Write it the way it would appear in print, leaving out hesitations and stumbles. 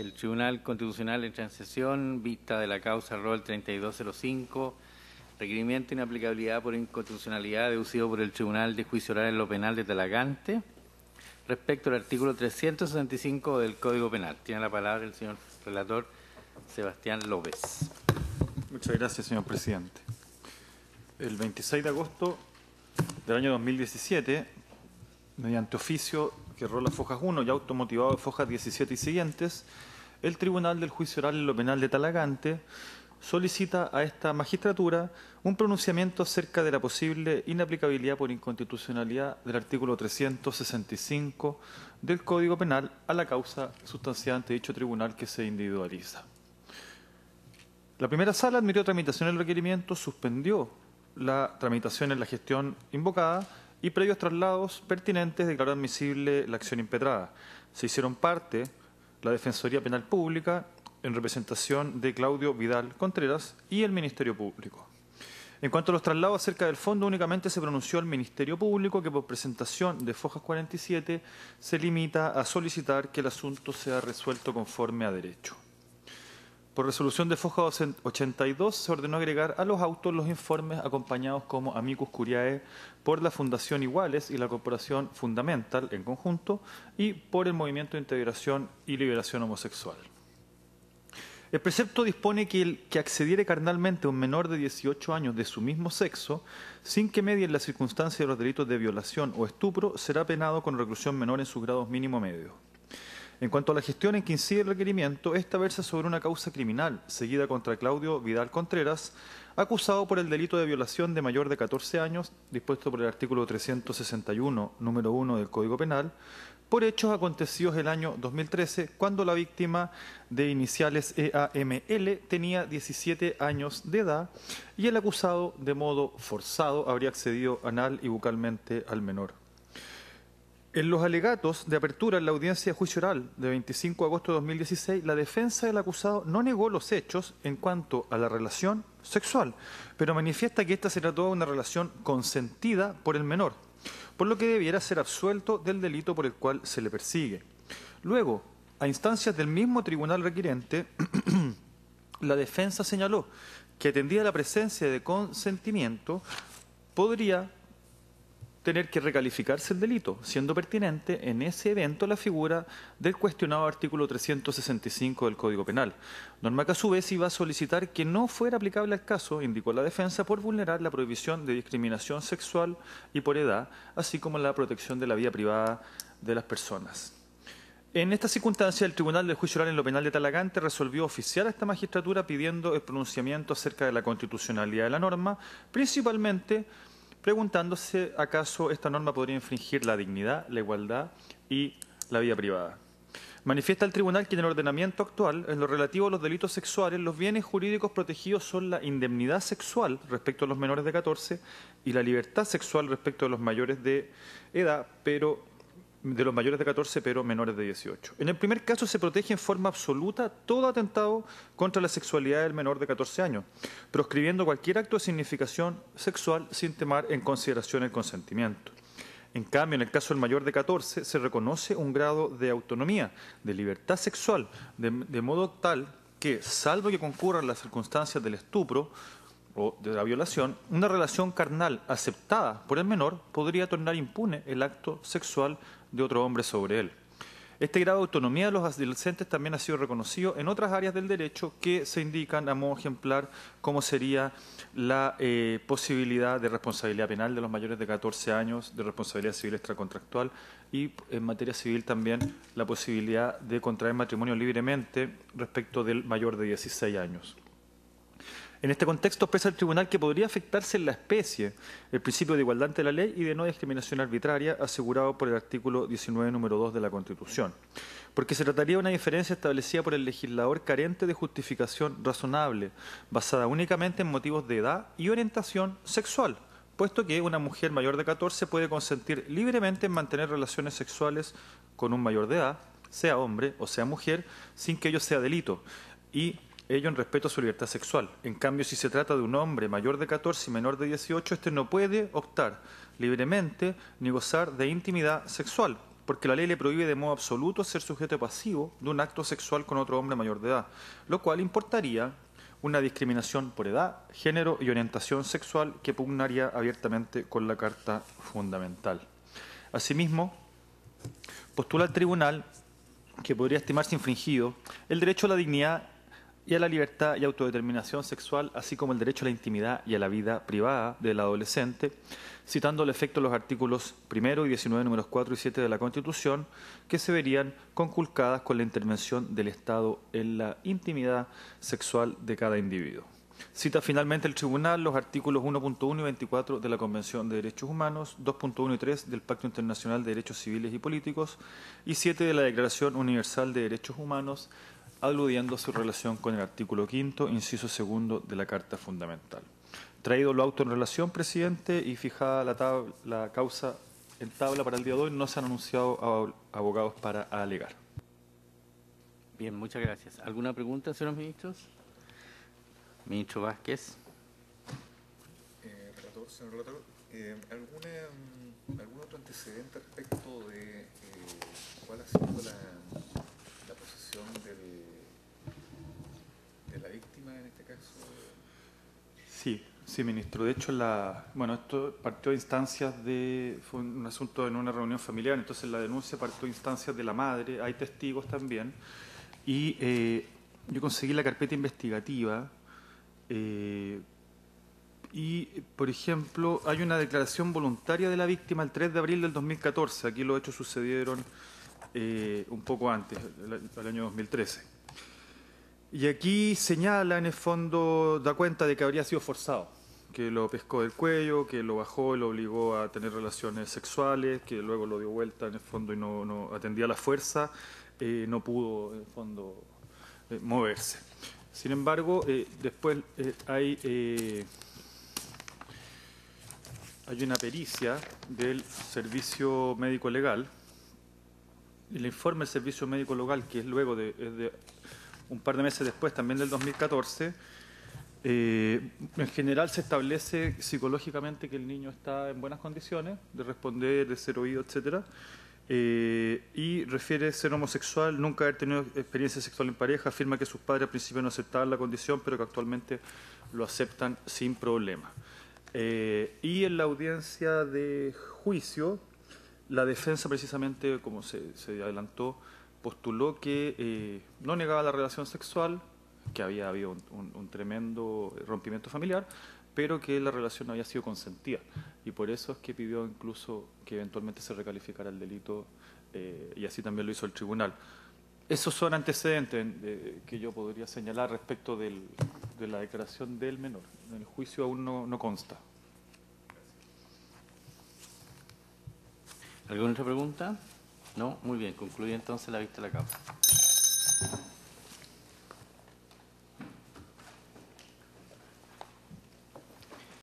el Tribunal Constitucional en Transición, vista de la causa Rol 3205, requerimiento de inaplicabilidad por inconstitucionalidad deducido por el Tribunal de Juicio Oral en lo Penal de Talagante, respecto al artículo 365 del Código Penal. Tiene la palabra el señor relator Sebastián López. Muchas gracias, señor presidente. El 26 de agosto del año 2017, mediante oficio que rola Fojas 1 y automotivado de Fojas 17 y siguientes, el Tribunal del Juicio Oral en lo Penal de Talagante solicita a esta magistratura un pronunciamiento acerca de la posible inaplicabilidad por inconstitucionalidad del artículo 365 del Código Penal a la causa sustanciada ante dicho tribunal que se individualiza. La primera sala admitió tramitación del requerimiento, suspendió la tramitación en la gestión invocada y previos traslados pertinentes declaró admisible la acción impetrada. Se hicieron parte la Defensoría Penal Pública en representación de Claudio Vidal Contreras y el Ministerio Público. En cuanto a los traslados acerca del fondo, únicamente se pronunció el Ministerio Público, que por presentación de Fojas 47 se limita a solicitar que el asunto sea resuelto conforme a derecho. Por resolución de Fojas 82 se ordenó agregar a los autos los informes acompañados como amicus curiae por la Fundación Iguales y la Corporación Fundamental en conjunto y por el Movimiento de Integración y Liberación Homosexual. El precepto dispone que el que accediere carnalmente a un menor de 18 años de su mismo sexo, sin que medien la circunstancia de los delitos de violación o estupro, será penado con reclusión menor en sus grados mínimo medio. En cuanto a la gestión en que incide el requerimiento, esta versa sobre una causa criminal, seguida contra Claudio Vidal Contreras, acusado por el delito de violación de mayor de 14 años, dispuesto por el artículo 361, número 1 del Código Penal, por hechos acontecidos el año 2013, cuando la víctima de iniciales EAML tenía 17 años de edad y el acusado, de modo forzado, habría accedido anal y bucalmente al menor. En los alegatos de apertura en la audiencia de juicio oral de 25 de agosto de 2016, la defensa del acusado no negó los hechos en cuanto a la relación sexual, pero manifiesta que esta se trató de una relación consentida por el menor, por lo que debiera ser absuelto del delito por el cual se le persigue. Luego, a instancias del mismo tribunal requirente, la defensa señaló que atendida la presencia de consentimiento, podría tener que recalificarse el delito, siendo pertinente en ese evento la figura del cuestionado artículo 365 del Código Penal, norma que a su vez iba a solicitar que no fuera aplicable al caso, indicó la defensa, por vulnerar la prohibición de discriminación sexual y por edad, así como la protección de la vida privada de las personas. En esta circunstancia, el Tribunal de Juicio Oral en lo Penal de Talagante resolvió oficiar a esta magistratura pidiendo el pronunciamiento acerca de la constitucionalidad de la norma, principalmente preguntándose acaso esta norma podría infringir la dignidad, la igualdad y la vida privada. Manifiesta el tribunal que en el ordenamiento actual, en lo relativo a los delitos sexuales, los bienes jurídicos protegidos son la indemnidad sexual respecto a los menores de 14 y la libertad sexual respecto de los mayores de edad, pero de los mayores de 14 pero menores de 18. En el primer caso se protege en forma absoluta todo atentado contra la sexualidad del menor de 14 años, proscribiendo cualquier acto de significación sexual sin tomar en consideración el consentimiento. En cambio, en el caso del mayor de 14 se reconoce un grado de autonomía, de libertad sexual, de modo tal que, salvo que concurran las circunstancias del estupro o de la violación, una relación carnal aceptada por el menor podría tornar impune el acto sexual de otro hombre sobre él. Este grado de autonomía de los adolescentes también ha sido reconocido en otras áreas del derecho que se indican a modo ejemplar, como sería la posibilidad de responsabilidad penal de los mayores de 14 años, de responsabilidad civil extracontractual y en materia civil también la posibilidad de contraer matrimonio libremente respecto del mayor de 16 años. En este contexto expresa el tribunal que podría afectarse en la especie el principio de igualdad ante la ley y de no discriminación arbitraria asegurado por el artículo 19, número 2 de la Constitución, porque se trataría de una diferencia establecida por el legislador carente de justificación razonable, basada únicamente en motivos de edad y orientación sexual, puesto que una mujer mayor de 14 puede consentir libremente en mantener relaciones sexuales con un mayor de edad, sea hombre o sea mujer, sin que ello sea delito, y ello en respeto a su libertad sexual. En cambio, si se trata de un hombre mayor de 14 y menor de 18, este no puede optar libremente ni gozar de intimidad sexual, porque la ley le prohíbe de modo absoluto ser sujeto pasivo de un acto sexual con otro hombre mayor de edad, lo cual importaría una discriminación por edad, género y orientación sexual que pugnaría abiertamente con la Carta Fundamental. Asimismo, postula el tribunal que podría estimarse infringido el derecho a la dignidad y a la libertad y autodeterminación sexual, así como el derecho a la intimidad y a la vida privada del adolescente, citando al efecto los artículos 1 y 19, números 4 y 7 de la Constitución, que se verían conculcadas con la intervención del Estado en la intimidad sexual de cada individuo. Cita finalmente el tribunal los artículos 1.1 y 24 de la Convención de Derechos Humanos, 2.1 y 3 del Pacto Internacional de Derechos Civiles y Políticos y 7 de la Declaración Universal de Derechos Humanos, aludiendo a su relación con el artículo 5º, inciso 2 de la Carta Fundamental. Traído lo auto en relación, presidente, y fijada la causa en tabla para el día de hoy, no se han anunciado abogados para alegar. Bien, muchas gracias. ¿Alguna pregunta, señores ministros? Ministro Vázquez. Relator, señor relator, ¿algún otro antecedente respecto de cuál ha sido la posición de la víctima en este caso? Sí, ministro. De hecho, esto partió de instancias fue un asunto en una reunión familiar, entonces la denuncia partió de instancias de la madre, hay testigos también, y yo conseguí la carpeta investigativa. Y, por ejemplo, hay una declaración voluntaria de la víctima el 3 de abril del 2014. Aquí los hechos sucedieron un poco antes, el año 2013. Y aquí señala, en el fondo, da cuenta de que habría sido forzado, que lo pescó del cuello, que lo bajó, lo obligó a tener relaciones sexuales, que luego lo dio vuelta, en el fondo, y no atendía la fuerza, no pudo, en el fondo, moverse. Sin embargo, después hay una pericia del Servicio Médico Legal. El informe del Servicio Médico Legal, que es luego de un par de meses después, también del 2014, en general se establece psicológicamente que el niño está en buenas condiciones de responder, de ser oído, etcétera. Y refiere ser homosexual, nunca haber tenido experiencia sexual en pareja, afirma que sus padres al principio no aceptaban la condición, pero que actualmente lo aceptan sin problema. Y en la audiencia de juicio, la defensa, precisamente como se adelantó, postuló que no negaba la relación sexual, que había habido un tremendo rompimiento familiar, pero que la relación no había sido consentida, y por eso es que pidió incluso que eventualmente se recalificara el delito, y así también lo hizo el tribunal. Esos son antecedentes que yo podría señalar respecto de la declaración del menor. En el juicio aún no consta. ¿Alguna otra pregunta? No, muy bien, concluye entonces la vista de la causa.